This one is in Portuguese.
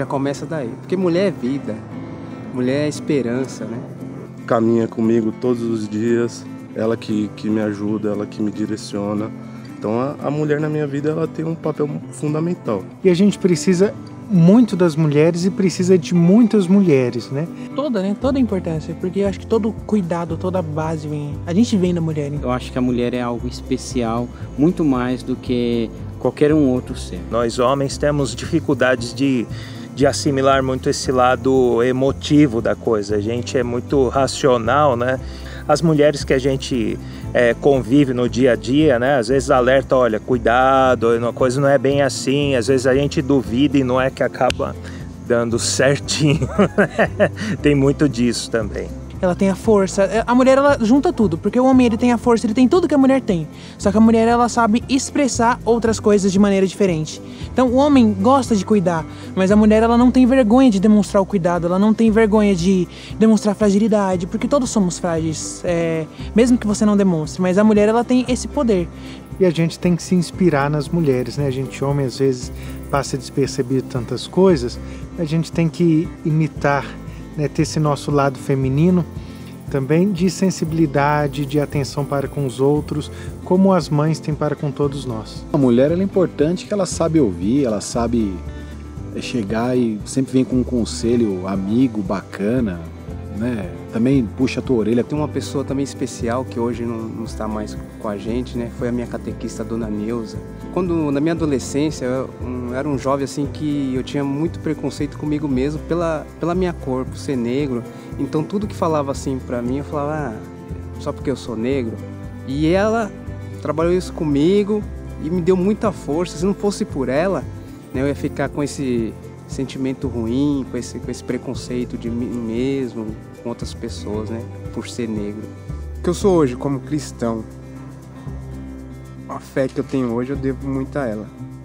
Já começa daí. Porque mulher é vida, mulher é esperança, né? Caminha comigo todos os dias, ela que me ajuda, ela que me direciona. Então a mulher na minha vida ela tem um papel fundamental. E a gente precisa muito das mulheres e precisa de muitas mulheres, né? Toda a importância, porque eu acho que todo cuidado, toda a base vem, a gente vem da mulher. Hein? Eu acho que a mulher é algo especial, muito mais do que qualquer um outro ser. Nós homens temos dificuldades de assimilar muito esse lado emotivo da coisa. A gente é muito racional, né? As mulheres que a gente convive no dia a dia, né? Às vezes alerta, olha, cuidado, uma coisa não é bem assim. Às vezes a gente duvida e não é que acaba dando certinho. Tem muito disso também. Ela tem a força. A mulher, ela junta tudo, porque o homem, ele tem a força, ele tem tudo que a mulher tem. Só que a mulher, ela sabe expressar outras coisas de maneira diferente. Então, o homem gosta de cuidar, mas a mulher, ela não tem vergonha de demonstrar o cuidado, ela não tem vergonha de demonstrar fragilidade, porque todos somos frágeis, mesmo que você não demonstre. Mas a mulher, ela tem esse poder. E a gente tem que se inspirar nas mulheres, né? A gente, homem, às vezes, passa despercebido tantas coisas, a gente tem que imitar, né, ter esse nosso lado feminino também, de sensibilidade, de atenção para com os outros, como as mães têm para com todos nós. A mulher ela é importante que ela sabe ouvir, ela sabe chegar e sempre vem com um conselho amigo, bacana, né? Também puxa a tua orelha. Tem uma pessoa também especial que hoje não está mais com a gente, né? Foi a minha catequista, a Dona Neuza. Quando, na minha adolescência, eu era um jovem assim que eu tinha muito preconceito comigo mesmo pela minha cor, por ser negro. Então tudo que falava assim pra mim, eu falava, só porque eu sou negro. E ela trabalhou isso comigo e me deu muita força. Se não fosse por ela, né, eu ia ficar com esse sentimento ruim, com esse preconceito de mim mesmo, com outras pessoas, né, por ser negro. O que eu sou hoje como cristão, a fé que eu tenho hoje, eu devo muito a ela.